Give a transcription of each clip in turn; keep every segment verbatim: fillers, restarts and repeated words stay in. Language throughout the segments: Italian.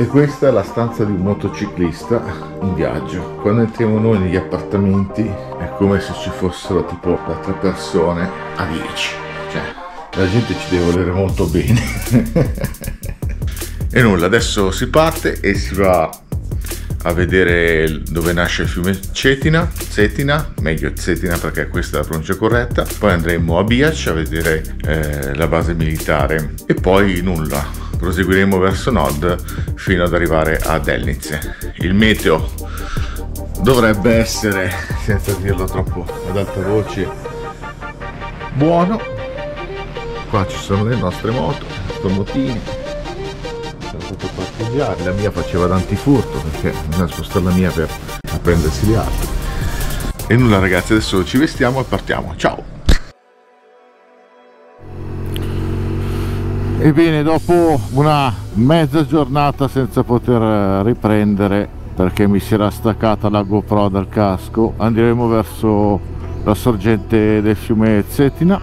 E questa è la stanza di un motociclista in viaggio. Quando entriamo noi negli appartamenti è come se ci fossero tipo da tre persone a dieci, cioè la gente ci deve volere molto bene. E nulla, adesso si parte e si va a vedere dove nasce il fiume Cetina, Cetina, meglio Cetina perché questa è la pronuncia corretta. Poi andremo a Bihać a vedere eh, la base militare e poi nulla, proseguiremo verso nord fino ad arrivare a Delnice. Il meteo dovrebbe essere, senza dirlo troppo ad alta voce, buono. Qua ci sono le nostre moto, mottini, sono tutto parcheggiare. La mia faceva d'antifurto perché bisogna spostare la mia per prendersi le altre. E nulla ragazzi, adesso ci vestiamo e partiamo, ciao! Ebbene, dopo una mezza giornata senza poter riprendere perché mi si era staccata la GoPro dal casco, andremo verso la sorgente del fiume Cetina,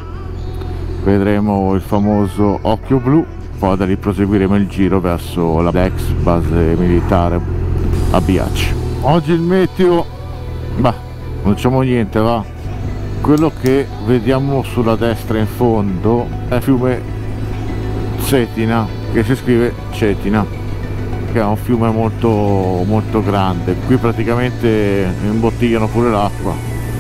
vedremo il famoso occhio blu, poi da lì proseguiremo il giro verso la ex base militare a Bihać. Oggi il meteo, bah, non diciamo niente, va. Quello che vediamo sulla destra in fondo è il fiume Cetina, che si scrive Cetina, che è un fiume molto molto grande. Qui praticamente imbottigliano pure l'acqua.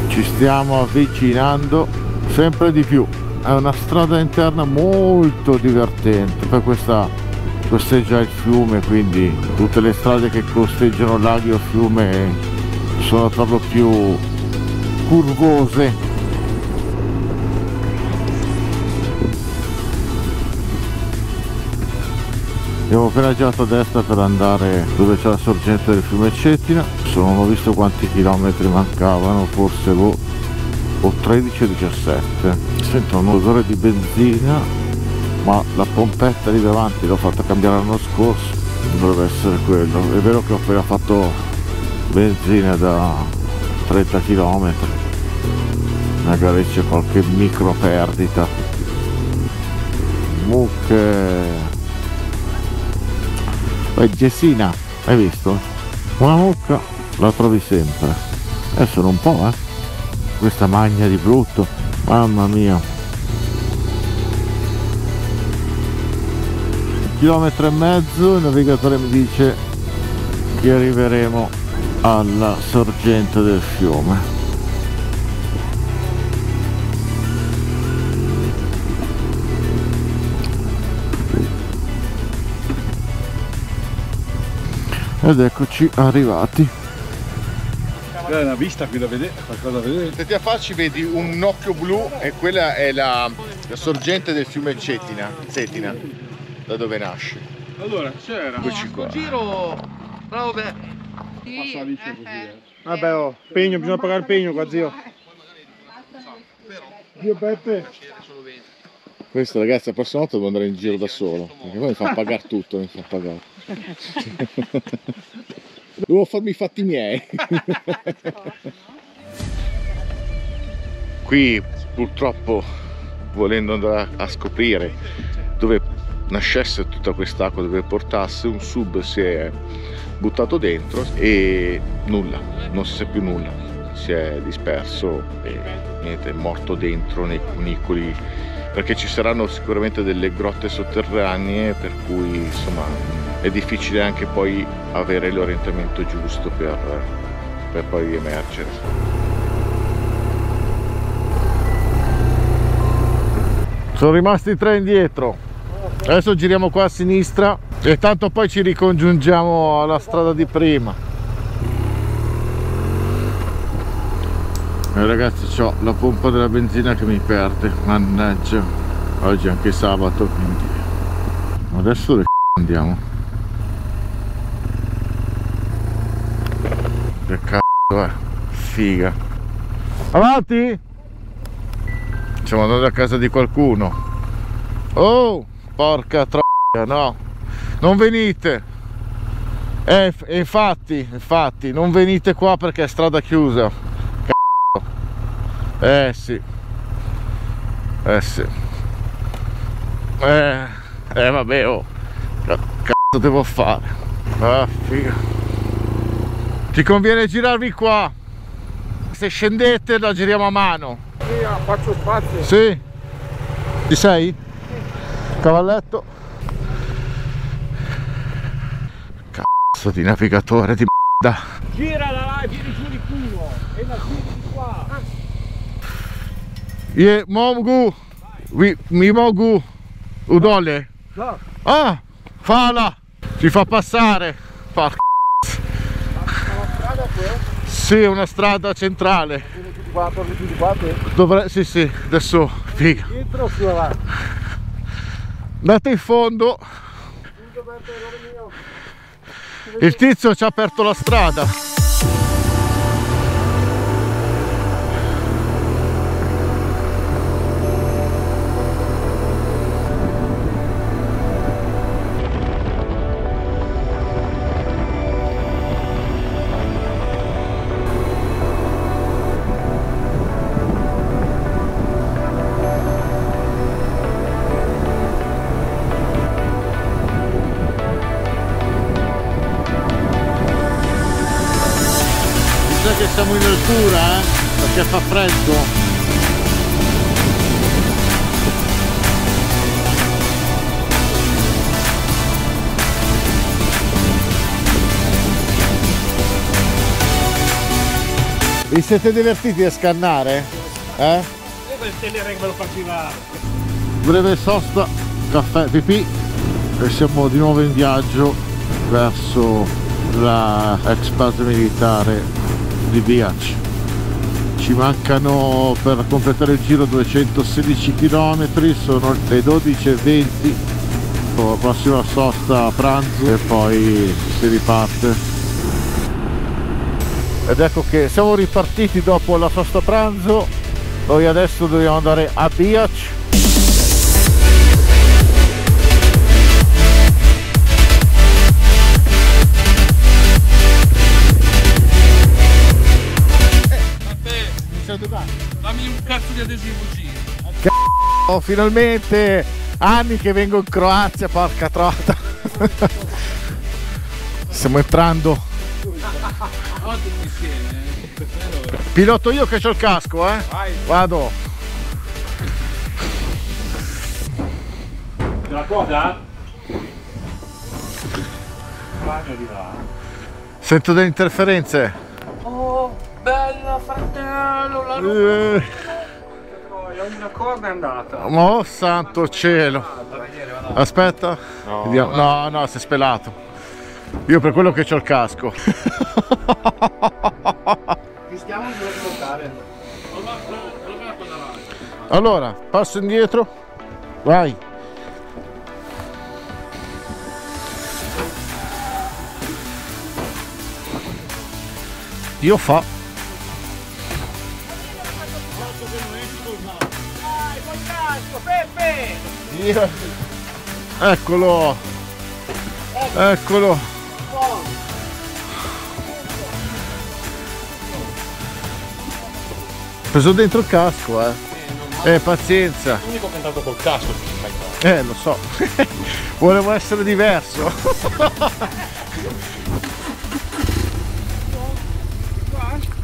Ci stiamo avvicinando sempre di più, è una strada interna molto divertente. Poi questa costeggia il fiume, quindi tutte le strade che costeggiano laghi o fiume sono tra lo più curvose. Abbiamo appena girato a destra per andare dove c'è la sorgente del fiume Cetina. Non ho visto quanti chilometri mancavano, forse boh, o tredici o diciassette. Sento un odore di benzina, ma la pompetta lì davanti l'ho fatta cambiare l'anno scorso, dovrebbe essere quello. È vero che ho appena fatto benzina da trenta chilometri, magari c'è qualche micro perdita. Mucche. Poi Cetina, hai visto? Una mucca la trovi sempre. Adesso non può, eh? Questa magna di brutto, mamma mia. Un chilometro e mezzo, il navigatore mi dice che arriveremo alla sorgente del fiume. Ed eccoci arrivati. C'è una vista qui da vedere, qualcosa da vedere. Se ti affacci vedi un occhio blu e quella è la, la sorgente del fiume Cetina, Cetina, da dove nasce. Allora c'era un giro, vabbè. Sì, eh. Vabbè, oh, pegno, bisogna pagare il pegno qua, zio. Zio Beppe. Questo ragazzi, la prossima volta devo andare in giro da solo, perché poi mi fa pagare tutto, mi fa pagare. Devo farmi i fatti miei. Qui purtroppo, volendo andare a scoprire dove nascesse tutta quest'acqua, dove portasse, un sub si è buttato dentro e nulla, non si sa più nulla, si è disperso e niente, è morto dentro nei cunicoli, perché ci saranno sicuramente delle grotte sotterranee, per cui insomma è difficile anche poi avere l'orientamento giusto per, per poi emergere. Sono rimasti tre indietro. Adesso giriamo qua a sinistra e tanto poi ci ricongiungiamo alla strada di prima. Eh ragazzi, c'ho la pompa della benzina che mi perde, mannaggia. Oggi è anche sabato, quindi adesso le c***o andiamo. Che cazzo è? Figa! Avanti! Siamo andati a casa di qualcuno. Oh! Porca troia, no! Non venite! E eh, infatti, infatti, non venite qua perché è strada chiusa. Cazzo! Eh sì! Eh sì! Eh, eh vabbè, oh! Cazzo devo fare! Ah, figa. Ti conviene girarvi qua. Se scendete la giriamo a mano. Sì, faccio spazio. Sì. Ci sei? Sì. Cavalletto. Cazzo di navigatore di merda. Girala là e vieni giù di culo. E la giri di qua. Ie mogu. Mi mogu. Udole. Ah! Fala! Ci fa passare! Porca c***o! Una strada qui? Sì, una strada centrale. Torni più di qua te? Dovrei... sì sì, adesso... figa! Dietro o più avanti? Andate in fondo! Il tizio ci ha aperto la strada! Che siamo in altura, eh? Perché fa freddo. Vi siete divertiti a scannare? Eh? Io Telerex me lo faceva. Breve sosta, caffè, pipì, e siamo di nuovo in viaggio verso la ex base militare di Bihać. Ci mancano per completare il giro duecentosedici chilometri, sono le dodici e venti, la prossima sosta a pranzo e poi si riparte. Ed ecco che siamo ripartiti dopo la sosta pranzo, noi adesso dobbiamo andare a Bihać. Dammi un cazzo di adesivo giro. C***o, finalmente anni che vengo in Croazia, porca trota. Stiamo entrando. Piloto io che c'ho il casco, eh. Vado. La coda? Sento delle interferenze. Bella fratello, la roba! Eh. Una corda è andata! Oh santo cielo! Aspetta! No, no, no, si è spelato! Io per quello che c'ho il casco! Rischiamo di bloccare! Allora, passo indietro! Vai! Io fa! Peppe! Eccolo! Eccolo! Preso dentro il casco, eh! Eh, pazienza! L'unico che è andato col casco che ci fai fare! Eh, lo so! Volevo essere diverso!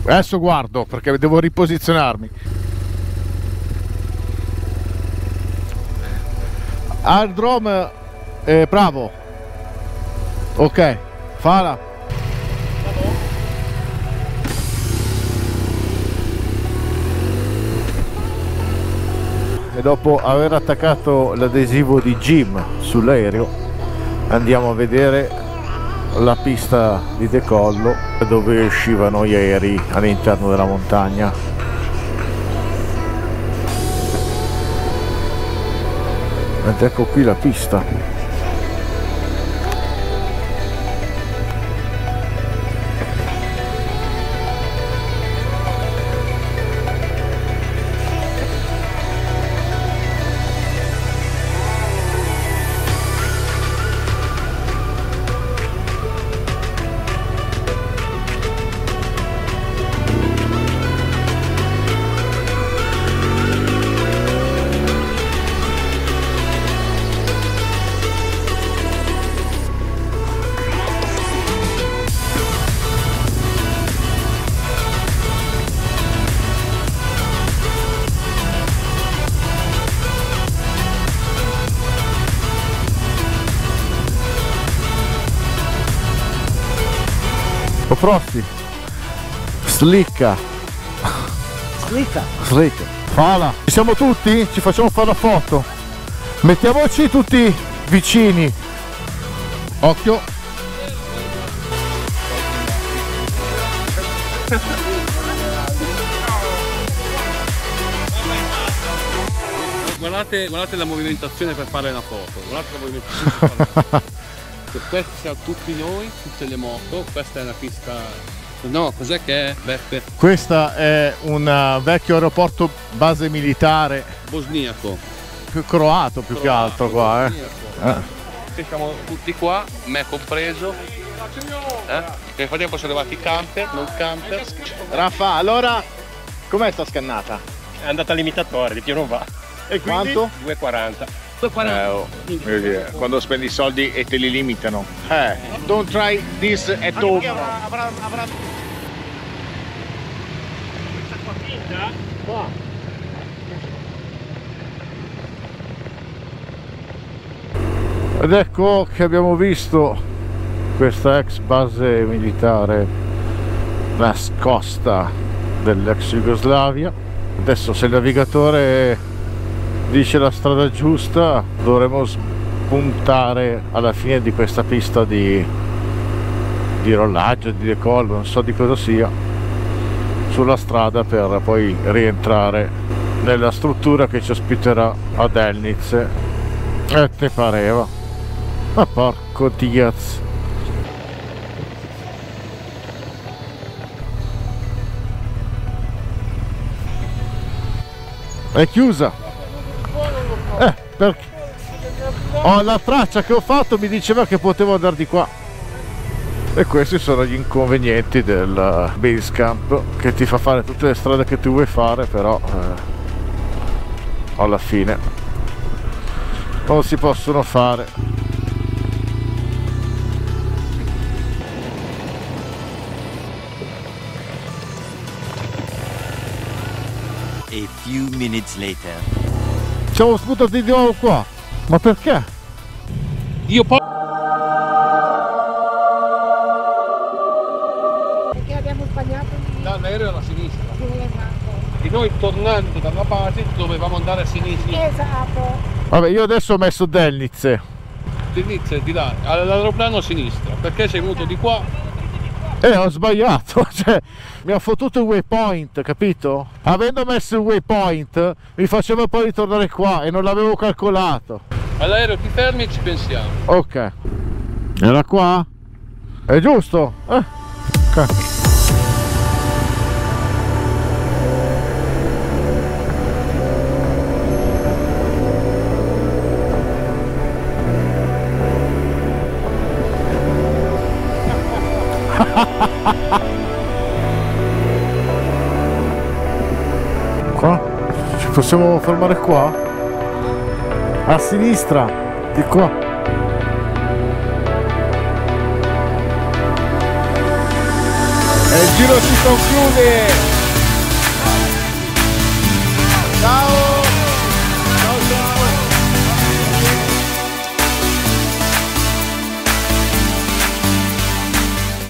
Adesso guardo perché devo riposizionarmi! Aerodrome, eh, bravo. Ok, fala. E dopo aver attaccato l'adesivo di Jim sull'aereo andiamo a vedere la pista di decollo dove uscivano gli aerei all'interno della montagna. Ed ecco qui la pista. Oprosti. Slicca. Slicca. Slicca. Fala. Ci siamo tutti? Ci facciamo fare la foto. Mettiamoci tutti vicini. Occhio. Guardate, guardate la movimentazione per fare una foto. Guardate la movimentazione per fare una foto. Questi siamo tutti noi, tutte le moto. Questa è una pista... No, cos'è che è, Beppe? Questa è un vecchio aeroporto base militare. Bosniaco. Più croato più croato, che altro qua, eh. eh. Siamo tutti qua, me compreso. Eh? Nel frattempo sono arrivati camper, non camper. Raffa, allora, com'è sta scannata? È andata all'imitatore, di più non va. E quindi? Quanto? due e quaranta. Eh, oh, quando spendi i soldi e te li limitano, eh, don't try this at home. Avrà, avrà, avrà... questa qua finta qua. Ed ecco che abbiamo visto questa ex base militare nascosta dell'ex Jugoslavia. Adesso se il navigatore dice la strada giusta, dovremo spuntare alla fine di questa pista di, di rollaggio, di decollo, non so di cosa sia, sulla strada per poi rientrare nella struttura che ci ospiterà a Delnice. E te pareva? Ma porco diaz! È chiusa! Eh, perché ho la traccia che ho fatto, mi diceva che potevo andare di qua. E questi sono gli inconvenienti del Basecamp, che ti fa fare tutte le strade che tu vuoi fare, però eh, alla fine non si possono fare. A few minutes later. Siamo sputati di nuovo qua, ma perché? Io poi... Perché abbiamo sbagliato di... Dall'aereo alla sinistra. Sì, esatto. E noi tornando dalla base dovevamo andare a sinistra. Esatto. Vabbè, io adesso ho messo Delnice. Delnice di là, all'aeroplano a sinistra, perché sei venuto di qua? Eh, ho sbagliato, cioè, mi ha fottuto il waypoint, capito? Avendo messo il waypoint, mi faceva poi ritornare qua e non l'avevo calcolato. All'aereo ti fermi e ci pensiamo. Ok. Era qua? È giusto? Eh, ok. Qua? Ci possiamo fermare qua? A sinistra, di qua. E il giro si conclude!